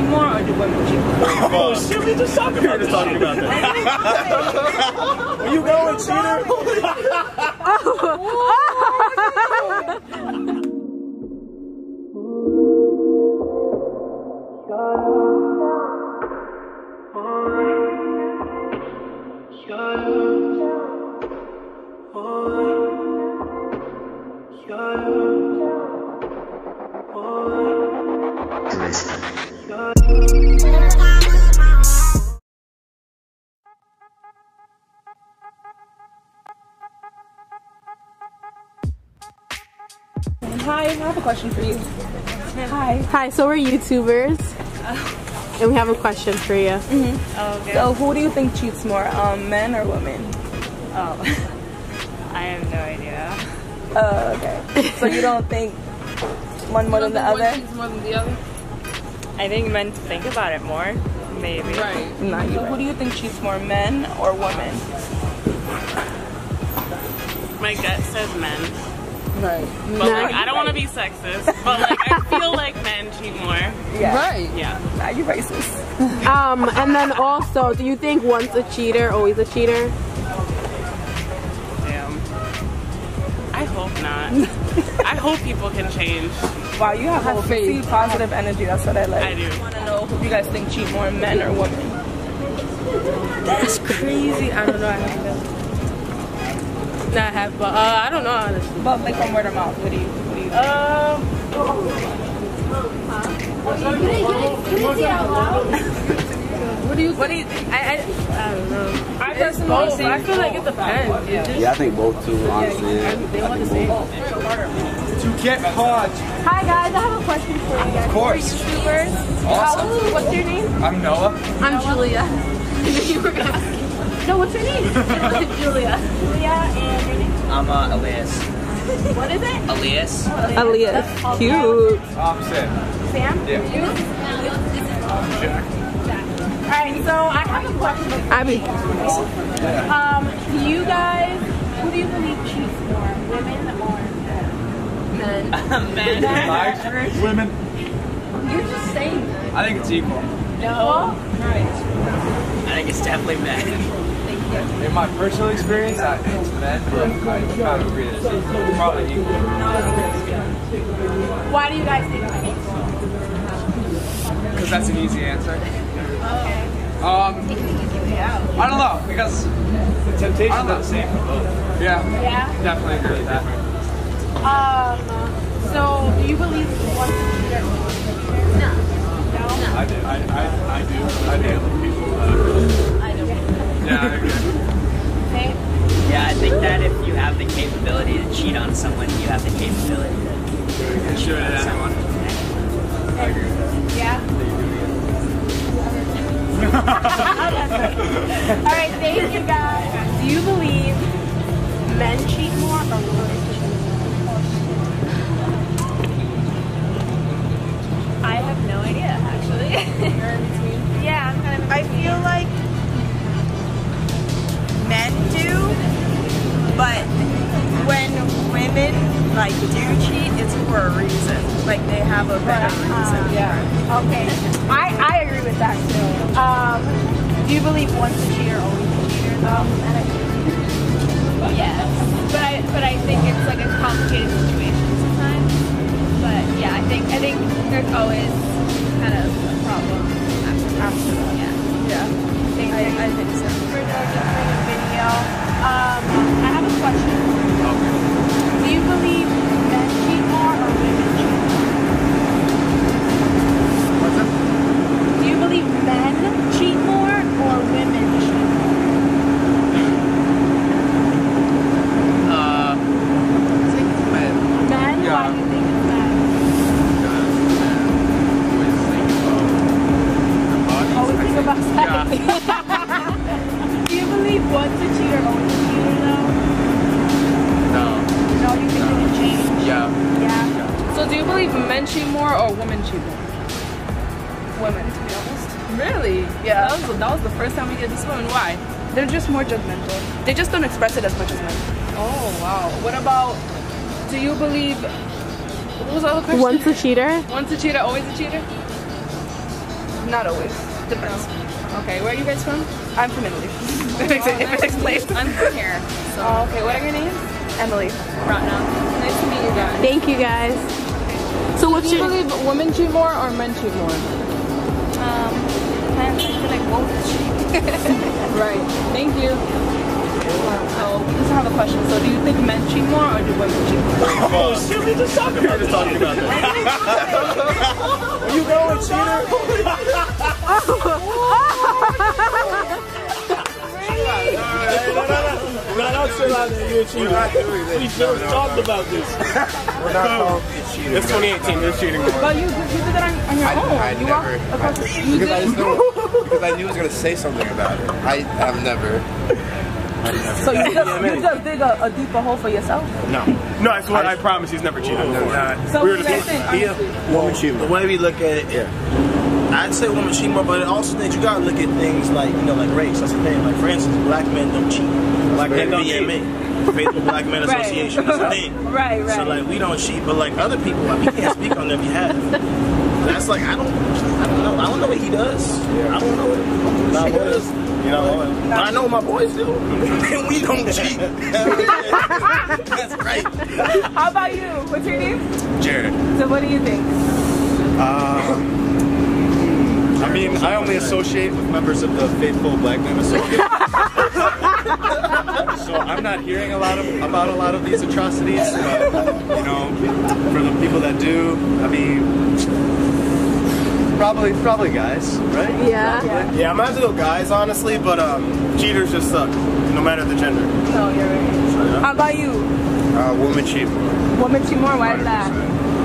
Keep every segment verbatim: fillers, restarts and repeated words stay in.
pushing more or do women pushing more? Oh, shit, we just talking about this. Talking about that. Where you going, cheater? Oh. Hi, I have a question for you. Hi. Hi, so we're YouTubers, uh, and we have a question for you. Mm-hmm. Oh, okay. So who do you think cheats more, um, men or women? Oh, I have no idea. Oh, okay. So you don't think one more than the other? One cheats more than the other? I think men think about it more, maybe. Right. Not so either. Who do you think cheats more, men or women? My gut says men. Right. But no, like, I don't right. want to be sexist, but like I feel like men cheat more. Yeah. Right. Yeah. Nah, you're racist. Um, and then also, do you think once a cheater, always a cheater? Damn. I hope not. I hope people can change. Wow, you have, have faith. Positive energy. That's what I like. I do. I want to know who you guys think cheat more, men or women. That's crazy. I don't know. I have I have, but uh, I don't know honestly. But like from word of mouth, what do you, what do you think? Um, what do you, what do you think? I, I, I don't know. I personally think I feel like it depends. Yeah, yeah, I think both too, honestly. Yeah, they want to say to get hard. Hi guys, I have a question for you guys. Of course. For YouTubers. Awesome. What's your name? I'm Noah. I'm Julia. You were gonna ask. No, what's your name? Julia. Julia, and your name? I'm uh, Elias. What is it? Elias. Elias. Elias. Cute. I'm Sam. Sam? Yeah. You? I'm Jack. Jack. Alright, so I have a question. Abby. Um, do you guys, who do you believe cheats more? Women or men? Men. Men. My experience? Women. You're just saying that. I think it's equal. No? Right. I think it's definitely men. In my personal experience, I think it's men, but I kind of agree that it's probably equal. Why do you guys think it's equal? Because that's an easy answer. Okay. Um, I don't know, because the temptations are the same for both. Yeah, yeah, definitely agree with that. Um, so, do you believe one cheater or one cheater? No. No? I do. I, I, I do. I do. I do. Yeah, I agree. Yeah, I think that if you have the capability to cheat on someone, you have the capability to cheat on someone. I agree. Yeah. All right, thank you guys. Do you believe men cheat more or women cheat more? I have no idea, actually. You're in between. Yeah, I'm kind of. I feel like men do. But when women like do cheat, it's for a reason. Like they have a better uh, reason. Yeah. Okay. I, I agree with that too. Um, do you believe once a cheater, always a cheater? Um, and I yes. Yeah. But I but I think it's like a complicated situation sometimes. But yeah, I think I think there's always kind of a problem after. After that. Yeah. Yeah. I think I, I think so. We're doing a video. Um. Question. Okay. Do you believe men cheat more or women cheat more? What's up? Do you believe men cheat more or women cheat more? Uh, I think it's men. Men? Yeah. Why do you think it's men? Because men always think about their bodies. Always think about sex. Yeah. Do you believe once a cheater always a cheater though? No, you think no. They can change? Yeah. Yeah. Yeah. So do you believe men cheat more or women cheat more? Women, to be honest. Really? Yeah. That was, that was the first time we did this woman. Why? They're just more judgmental. They just don't express it as much as men. Oh, wow. What about, do you believe, what was the other question? Once a cheater? Once a cheater, always a cheater? Not always. Depends. No. Okay, where are you guys from? I'm from Italy. Oh, it oh, explains. I'm from here. So. Oh, okay, what are your names? Emily. Ratna. Nice to meet you guys. Thank you guys. Okay. So what's Do you your... believe women cheat more or men cheat more? Um, I feel like both cheat. Right. Thank you. So, we just have a question. So, do you think men cheat more or do women cheat more? Oh, oh shit, we just talked about this. Talking about that. You know a cheater? Oh! We're not out here lying that you're a cheater. We just no, no, talked no. about this. We're not all cheaters. It's twenty eighteen, you're cheating more. But you, you did that on, on your I, own. I, I you never. Across I, you because, I knew, because I knew I was going to say something about it. I have never. So you just, you just dig a, a deeper hole for yourself? No. No, that's what I, I promise he's never cheated. No, no. So we were just yeah, woman cheater. The way we look at it, yeah. I'd say woman cheat more, but it also that you gotta look at things like, you know, like race. That's the thing. Like for instance, black men don't cheat. Black men don't cheat. Faithful Black Men Association is a thing. Right, right. So like we don't cheat, but like other people, like, we can't speak on their behalf. That's like I don't I don't know. I don't know what he does. Yeah. I don't know what he does. You know, no. I know my boys do. And we don't cheat. That's right. How about you? What's your name? Jared. So what do you think? Uh, I mean, I only associate with members of the Faithful Black Men Association. So I'm not hearing a lot of about a lot of these atrocities, but you know, for the people that do, I mean. Probably, probably guys, right? Yeah. Probably. Yeah, I'm gonna have to go guys, honestly, but um, cheaters just suck, no matter the gender. Oh, you're right. So, yeah. How about you? Uh, women cheat more. Women cheat more? Why is that?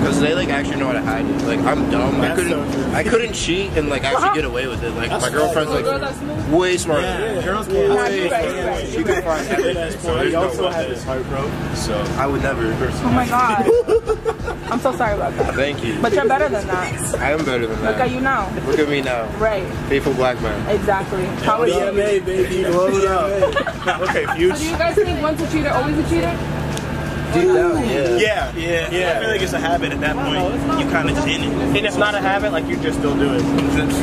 Because they like actually know how to hide it. Like I'm dumb. That's I couldn't, so I couldn't cheat and like actually get away with it. Like that's my girlfriend's like girl way smarter. Yeah, yeah. Girls way yeah, smarter. Right, right. She can find everything. So he also had his heart broke. So I would never. Oh my god. I'm so sorry about that. Thank you. But you're better than that. I am better than that. Look at you now. Look at me now. Right. Faithful black man. Exactly. Probably. B M A, baby. Blow it up. Okay, huge. So do you guys think once a cheater, always a cheater? Yeah. Yeah, yeah, yeah. I feel like it's a habit at that point. No, you kind of in it. And if it's not a habit, like you just still do it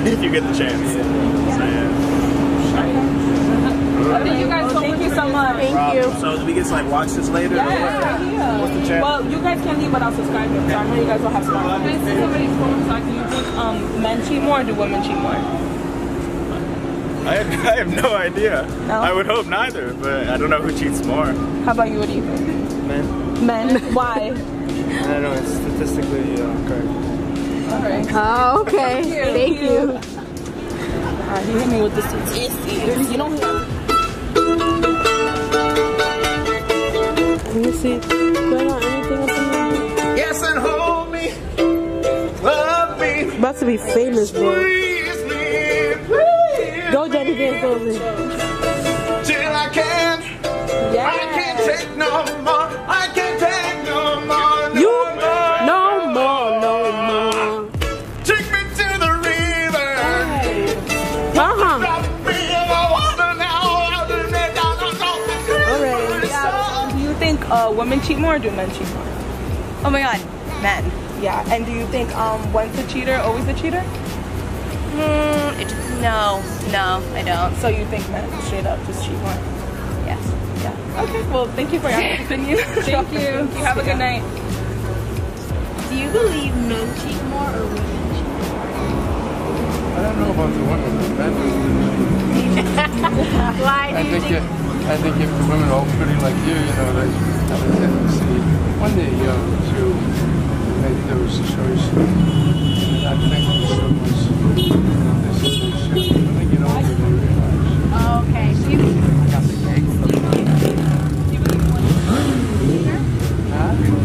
if you get the chance. Yeah. So, yeah. I think you guys. Well, thank you so much. Thank problem. you. So do we get to like watch this later? Yeah. Or yeah. What's the chance? Well, you guys can leave without subscribing. So I know you guys will have subscribers. This is somebody's phone. So do you think um, men cheat more or do women cheat more? I have, I have no idea. No? I would hope neither, but I don't know who cheats more. How about you? What do you think? Men. Men? Why? I don't know. It's statistically uh, correct. All right. Oh, okay. Thank you. Alright, you hit me with the statistics. You don't hear. Let me see. Do I know anything else in there? Yes, and hold me. Love me. About to be famous, bro. Go, Jenny, get go. Till I can't. Yeah. I can't take no more. I can't take no more. No you more, no more, no more. Take me to the river. Uh huh. Drop me in the water now. All right. Yeah. Do you think uh, women cheat more or do men cheat more? Oh my God, men. Yeah. And do you think um, once a cheater, always a cheater? Mm, it, no, no, I don't. So you think men straight up just cheat more? Yes. Yeah. Okay, well, thank you for your opinion. Thank you. You have a good night. Do you believe men cheat more or women cheat more? I don't know about the women, but men do. Why do I you think? think if, I think if the women are all pretty like you, you know, they have a tendency one day, you know, to make those choices. I think so much. Okay. Do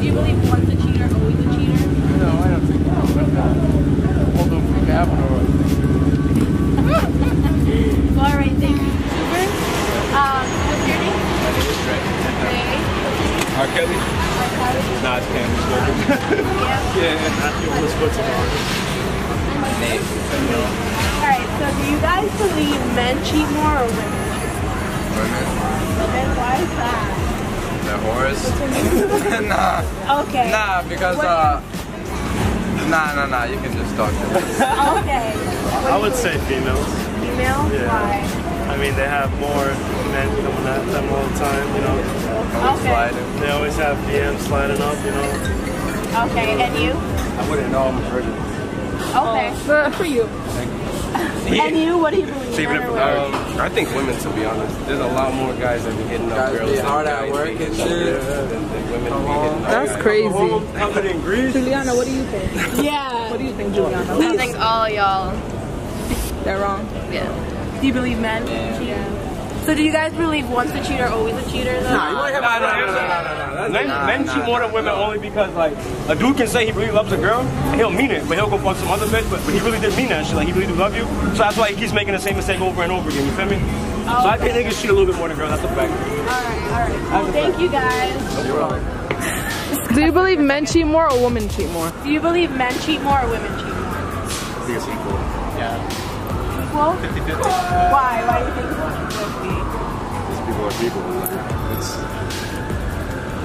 you believe once a cheater, always a cheater? No, I don't think so. Although for Kavanaugh, I think. Well, all right, thank you. Super. Um, what's your name? My name is Trey. Trey. R. Kelly. R. Kelly. Nah, it's Cam. Yeah. Yeah. Not the oldest foot tomorrow. Alright, so do you guys believe men cheat more or women cheat more? Women. Women, why is that? They're whores. Nah. Okay. Nah, because, uh, Nah, nah, nah, you can just talk to them. Okay. I would say females. Females? Yeah. Why? I mean, they have more men coming at them all the time, you know. Always okay. Sliding. They always have D Ms sliding up, you know. Okay, and you? I wouldn't know, I'm a virgin. Okay. Uh, for you. Thank you. And you, what do you believe? Even if, um, I think women, to be honest. There's a lot more guys that be hitting up girls. Guys be hard at work and shit. That's crazy. Juliana, what do you think? Yeah. What do you think, Juliana? I think all y'all. They're wrong. Yeah. Do you believe men? Yeah. yeah. So do you guys believe once a cheater, always a cheater? Though? Nah, you want to have no, no, no, no, no, no, no. Men, nah, men nah, cheat more than women no. only because, like, a dude can say he really loves a girl, and he'll mean it, but he'll go fuck some other bitch, but, but he really didn't mean that shit, like, he really do love you, so that's why he keeps making the same mistake over and over again, you feel me? Okay. So I think niggas cheat a little bit more than girls, that's a fact. Alright, alright. Well, thank you guys. You're welcome. Do you believe men cheat more or women cheat more? Do you believe men cheat more or women cheat more? I think it's equal. Yeah. Equal? fifty fifty. Why? Why do you think it's fifty fifty? It's people are people. It's,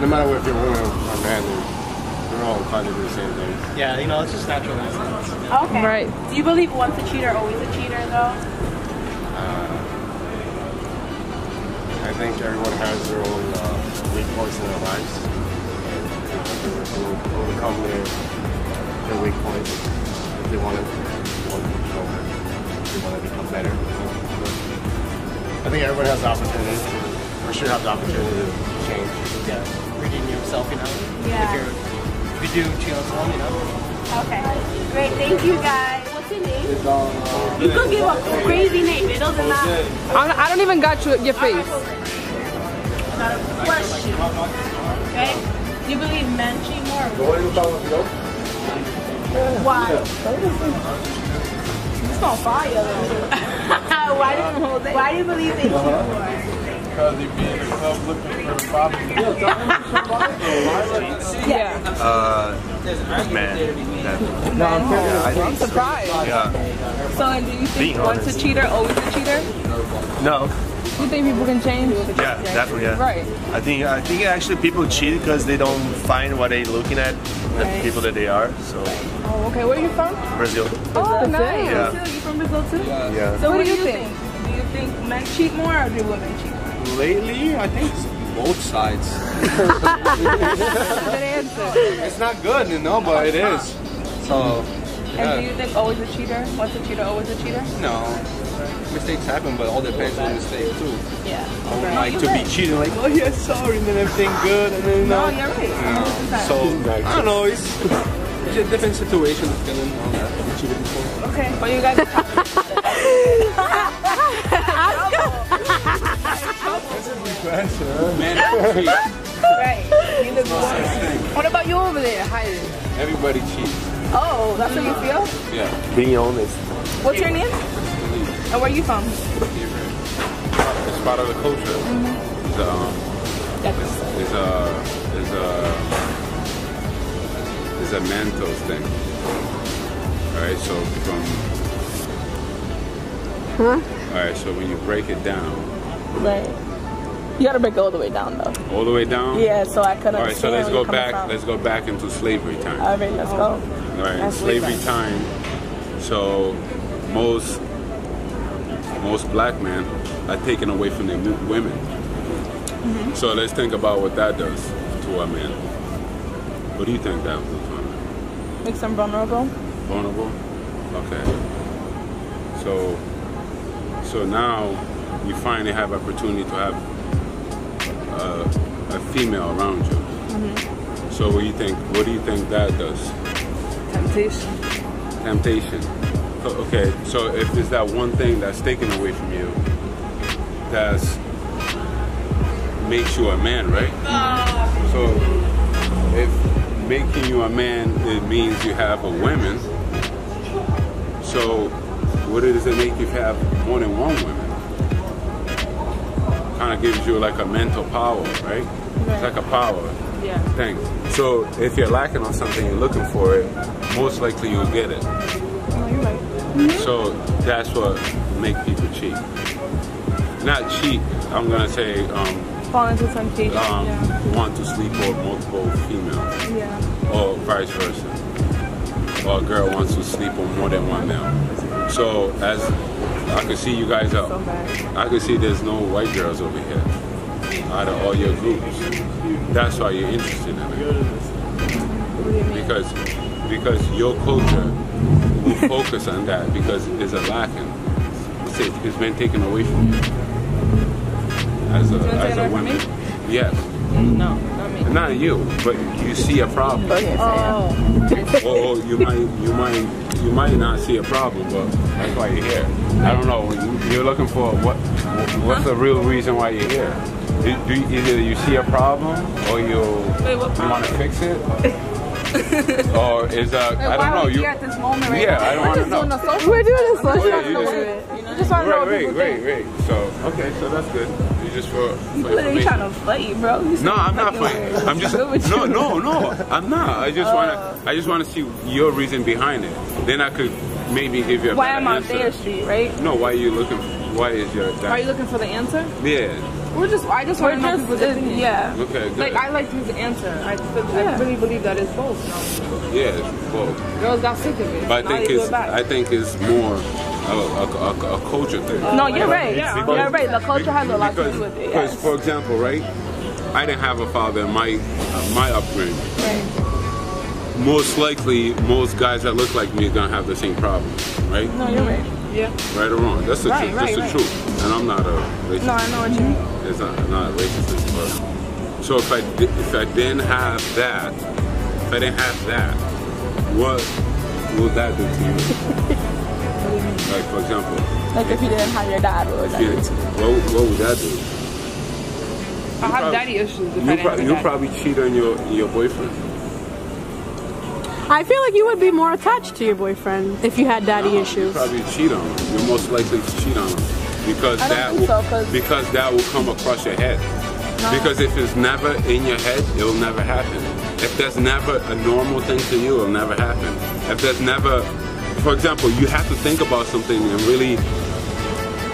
no matter what, if you're women or man, they're all kind of do the same things. Yeah, you know, it's just natural in that sense. Yeah. Okay. Right. Do you believe once a cheater, always a cheater, though? Uh, I think everyone has their own uh, weak points in their lives. They overcome their, their weak points if they want to, they want to control it, if they want to become better. I think everyone has the opportunity to, or should have the opportunity to change. Yeah. Redeem yourself, you know? Yeah. If, you're, if you do, cheat on someone, you know? Okay. Great, thank you guys. What's your name? It's all, uh, you could give a crazy name, it doesn't matter. I don't even got you, your face. Not a question. Okay? Do you believe men cheat more or women? Why? It's on fire, though. Why do you, why do you believe they cheat more? Because you're being yourself looking for property. Yeah. Uh, man. No, I'm surprised. Yeah. So, and do you think once a cheater, always a cheater? No. You think people can change? Yeah, definitely. Yeah. Right. I think I think actually people cheat because they don't find what they're looking at, right. The people that they are. So. Oh, okay. Where are you from? Brazil. Oh, nice. Yeah. Brazil. You from Brazil too? Yeah. yeah. So, what, what do you think? think? Do you think men cheat more or do women cheat? Lately, I think it's both sides. It's not good, you know, but it is. So. Yeah. And do you think always a cheater? Once a cheater, always a cheater? No. Mistakes happen, but all depends on the mistake too. Yeah. I would right. like to be cheating, like, oh yeah, sorry, and then everything good, and then no. No, you're right. You know, so I don't know. It's, it's a different situation. Feeling all that cheated before. Okay. But well, you guys. Man, right. What about you over there? Hi. Everybody cheats. Oh, that's how you feel? Yeah. Being honest. What's your name? And where are you from? It's part of the culture. Mm-hmm. It's a, it's a, it's a, it's a mental thing. All right. So from. Huh? All right. So when you break it down. Right. You gotta break it all the way down, though. All the way down? Yeah, so I couldn't. All right, so let's go back. From. Let's go back into slavery time. All right, let's go. All right, That's slavery like. time. So most most black men are taken away from their women. Mm-hmm. So let's think about what that does to a man. What do you think that would make them vulnerable? Vulnerable. Okay. So so now you finally have opportunity to have. Uh, a female around you. Mm-hmm. So what do you think? What do you think that does? Temptation. Temptation. Okay. So if there's that one thing that's taken away from you, that makes you a man, right? Uh. So if making you a man, it means you have a woman. So what does it make you have more than one woman? Kind of gives you like a mental power, right? Okay. It's like a power yeah. thing. So if you're lacking on something, you're looking for it, most likely you'll get it. Oh, you're right. Mm-hmm. So that's what make people cheat. Not cheat, I'm gonna say, um, fall into temptation. Um, yeah. Want to sleep with multiple females, yeah. or vice versa. or a girl wants to sleep with more than one male. So as I could see you guys out, I could see there's no white girls over here out of all your groups. That's why you're interested in it. Because, because your culture will focus on that because there's a lacking. It's been taken away from you. As a, as a woman. Yes. No, not me. Not you, but you see a problem. Oh. Well, you might, you might, you might not see a problem, but that's why you're here. I don't know. You're looking for what? What's the real reason why you're here? Do, do, either you see a problem, or you, Wait, what problem? you want to fix it. Or is uh, like, I don't know. You at this moment right yeah, now. I don't want to know. Doing a social, we're doing a social. Yeah, you just, you know, just want right, to know. Right, right, right. So okay, so that's good. Just for, for you literally trying to fight, bro. You no, I'm not fighting. I'm just no, no, no. I'm not. I just uh, wanna, I just wanna see your reason behind it. Then I could maybe give you a. Why am I on Thayer Street, right? No, why are you looking? Why is your? That, are you looking for the answer? Yeah. We're just. I just want to know people's opinion. Yeah. Okay. Good. Like I like his answer. I, yeah. I really believe that it's both. No? Yeah, it's both. Girls got sick of it. But I think it's. I think it's more. A, a, a, a culture thing. No, you're right. Yeah, because, you're right. The culture has a lot because, to do with it. Because, yes. For example, right, I didn't have a father in my uh, my upbringing. Right. Most likely, most guys that look like me are gonna have the same problem, right? No, you're right. Yeah. Right or wrong? That's the right, truth. Right, that's the right. truth. And I'm not a racist. No, I know what you mean. It's not not a racist, but so if I did, if I didn't have that, if I didn't have that, what would that do to you? Like for example, like if you didn't have your dad, what would that do? What, what would that do? I have probably, daddy issues. If you I pro you probably cheat on your your boyfriend. I feel like you would be more attached to your boyfriend if you had daddy no, issues. You probably cheat on him. You're most likely to cheat on him because that will, so, because that will come across your head. No. Because if it's never in your head, it will never happen. If that's never a normal thing to you, it'll never happen. If that's never For example, you have to think about something and really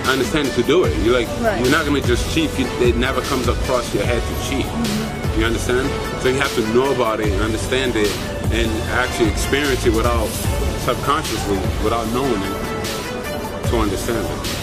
understand to do it. You're like, right. you're not gonna just cheat. It never comes across your head to cheat. Mm-hmm. You understand? So you have to know about it and understand it and actually experience it without subconsciously, without knowing it, to understand it.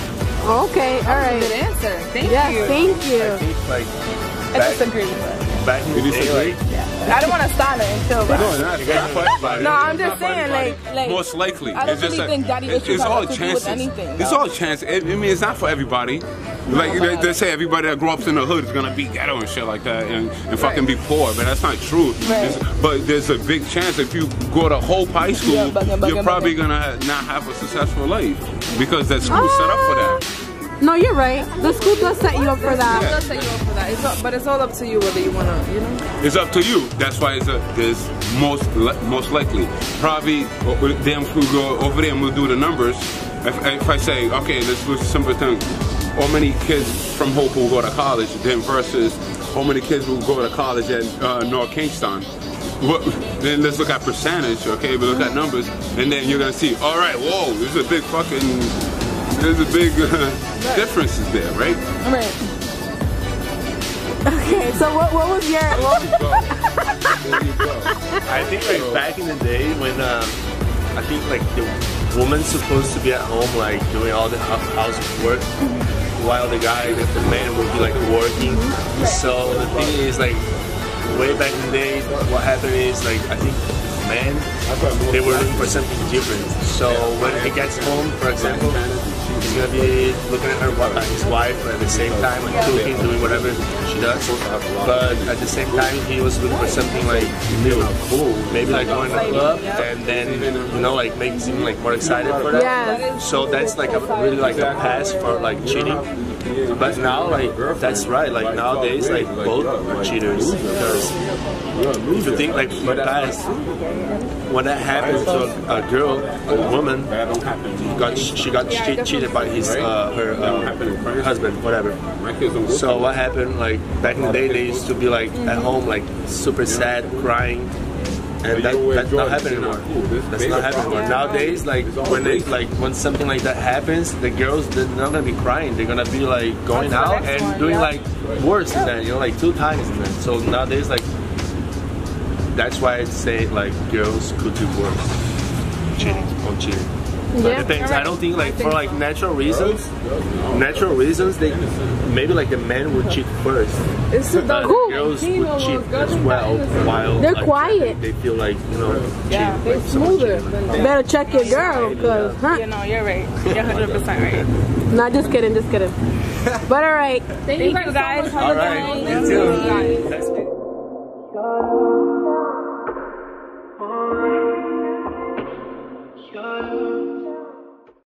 Okay, all right. Good answer. Thank yeah, you. Thank you. I think, like, I back, disagree with that. Back in the day, like, yeah. I don't want to start it until. But no, not, you about it. No, I'm just saying, like, like, most likely. I don't it's really just think daddy issues it's, it's all chances. Anything, it's all chance. It, I mean, it's not for everybody. Like no, they say, everybody that grew up in the hood is gonna be ghetto and shit like that, and, and right. fucking be poor. But that's not true. Right. But there's a big chance if you go to Hope High School, yeah, bugging, bugging, you're probably bugging. gonna not have a successful life because that school's ah. set up for that. No, you're right. The school does set you up for that. Yeah. It does set you up for that. It's all, but it's all up to you whether you want to, you know? It's up to you. That's why it's, a, it's most most likely. Probably, them who go over there and we'll do the numbers. If, if I say, okay, let's do simple thing. How many kids from Hope will go to college then versus how many kids will go to college at uh, North Kingston? What, then let's look at percentage, okay? We look at numbers. And then you're going to see, all right, whoa, there's a big fucking... There's a big uh, right. difference there, right? Right. Okay, so what, what was your... What was there you go. I think like so, back in the day when um, I think like the woman's supposed to be at home like doing all the housework mm-hmm. while the guy, like, the man would be like working. Mm-hmm. So the thing is like way back in the day what happened is like I think men, they were looking for something different. So when he gets home, for example, he's gonna be looking at her his wife at the same time, like cooking, doing whatever she does. But at the same time, he was looking for something like new, cool, maybe like going to a club, and then you know, like making him like more excited for that. So that's like a really like a pass for like cheating. But now, like that's right. Like nowadays, like both are cheaters. Because if you think like past, when that happened to a girl, a woman, got she got che cheated by his uh, her uh, husband, whatever. So what happened? Like back in the day, they used to be like at home, like super sad, crying. And that, that's not happening anymore. That's not happening anymore. Nowadays, like when they like when something like that happens, the girls they're not gonna be crying. They're gonna be like going out and doing like worse than that, you know, like two times than that. So nowadays, like that's why I say like girls could do worse. chill, on chill. Yeah, it depends. Right. I don't think like think for like so. natural reasons, natural reasons they maybe like the men would cheat first. It's so but cool. Girls would cheat as well while they're like, quiet. They, they feel like you know, yeah, cheat, they're like, smoother. Cheat. Better check your girl, cause huh? You know, you're right. You're one hundred percent right. Not just kidding, just kidding. But all right, thank, thank you guys. All right, you too.